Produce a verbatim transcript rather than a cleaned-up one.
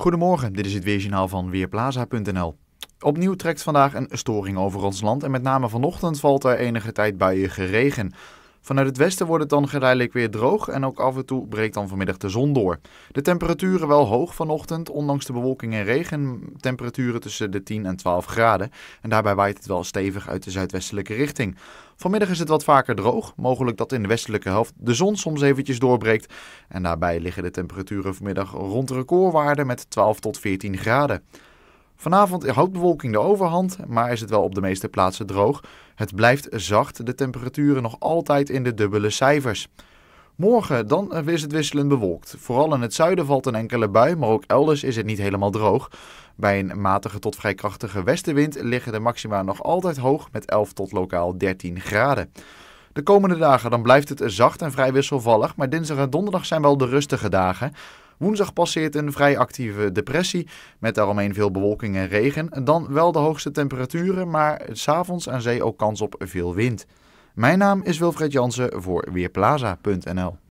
Goedemorgen, dit is het weerjournaal van Weerplaza punt n l. Opnieuw trekt vandaag een storing over ons land en met name vanochtend valt er enige tijd buiige regen. Vanuit het westen wordt het dan geleidelijk weer droog en ook af en toe breekt dan vanmiddag de zon door. De temperaturen wel hoog vanochtend, ondanks de bewolking en regen, temperaturen tussen de tien en twaalf graden. En daarbij waait het wel stevig uit de zuidwestelijke richting. Vanmiddag is het wat vaker droog, mogelijk dat in de westelijke helft de zon soms eventjes doorbreekt. En daarbij liggen de temperaturen vanmiddag rond recordwaarden met twaalf tot veertien graden. Vanavond houdt bewolking de overhand, maar is het wel op de meeste plaatsen droog. Het blijft zacht, de temperaturen nog altijd in de dubbele cijfers. Morgen dan is het wisselend bewolkt. Vooral in het zuiden valt een enkele bui, maar ook elders is het niet helemaal droog. Bij een matige tot vrij krachtige westenwind liggen de maxima nog altijd hoog met elf tot lokaal dertien graden. De komende dagen dan blijft het zacht en vrij wisselvallig, maar dinsdag en donderdag zijn wel de rustige dagen. Woensdag passeert een vrij actieve depressie met daaromheen veel bewolking en regen. Dan wel de hoogste temperaturen, maar 's avonds aan zee ook kans op veel wind. Mijn naam is Wilfred Jansen voor Weerplaza punt n l.